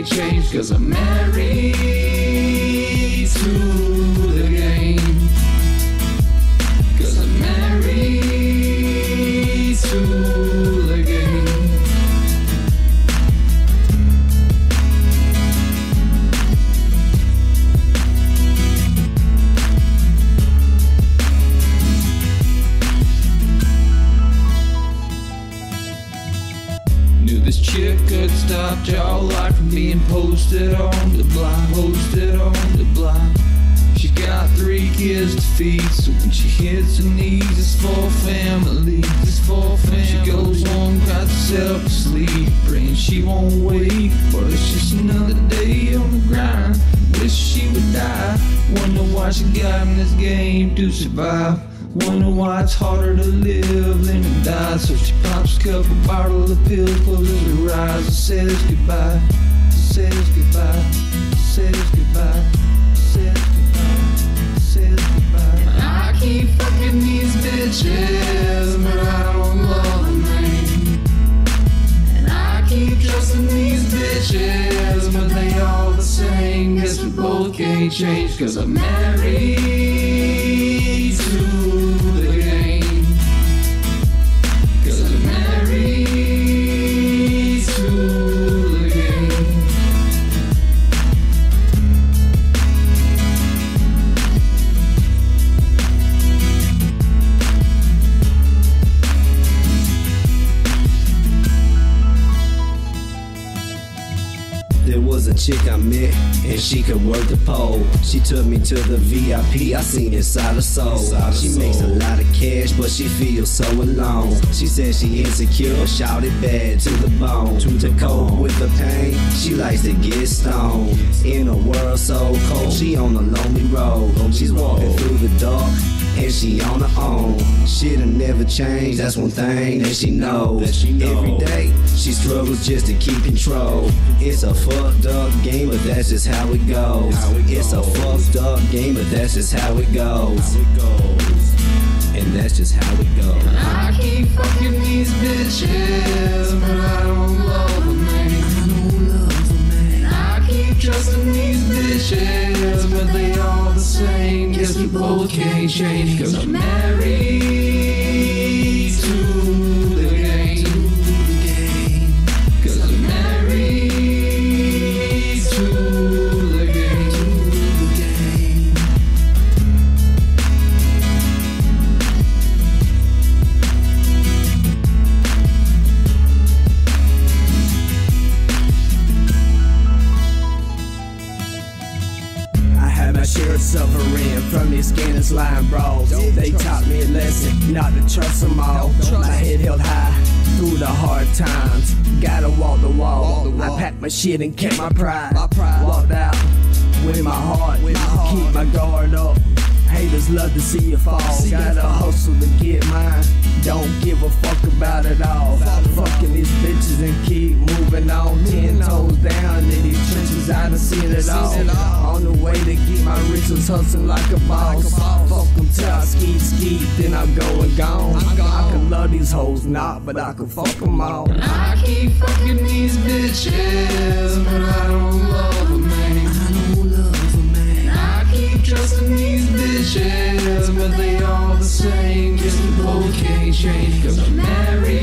ain't changed, cause I'm married to the game. Cause I'm married to the game. Knew this chick could stop y'all like from being posted on the block, posted on the block. She got 3 kids to feed, so when she hits her knees, it's for family, it's for family. She goes home, cries herself to sleep, praying she won't wake, but it's just another day on the grind. Wish she would die. Wonder why she got in this game to survive. Wonder why it's harder to live than to die. So she pops a cup, a bottle of pills, closes her eyes and says goodbye, says goodbye, says goodbye, says goodbye. I keep fucking these bitches, but I don't love them, man. And I keep trusting these bitches, but they all the same. Guess we both can't change, cause I'm married to the game. Cause I'm married to a chick I met, and she could work the pole. She took me to the VIP, I seen inside her soul. She makes a lot of cash, but she feels so alone. She said she insecure, shouted bad to the bone. To cope with the pain, she likes to get stoned. In a world so cold, she on a lonely road. She's walking through the dark, and she on her own. Shit'll never change, that's one thing that she knows. Every day, she struggles just to keep control. It's a fucked up game, but that's just how it goes. It's a fucked up game, but that's just how it goes. And that's just how it goes. I keep fucking these bitches, but I don't love them, man. I keep trusting these bitches, but they all the same. Guess we both can't change, cause I'm married to the game. Suffering from these scandalous lying bros. They taught me a lesson not to trust them all. My head held high through the hard times. Gotta walk the wall. I packed my shit and kept my pride. Walked out with my heart. Keep my guard up. Haters love to see you fall. Gotta hustle to get mine. Don't give a fuck about it all. Fucking these bitches and keep moving on. 10 toes down in these trenches, I done seen it all. On the way to get my riches, hustling like a boss. Fuck them till I skeet, then I'm going gone. I can love these hoes, not, but I can fuck them all. I keep fucking these bitches, but I don't love them, man. Trusting these bitches, but they all the same. Guess we both can't change, cause I'm married.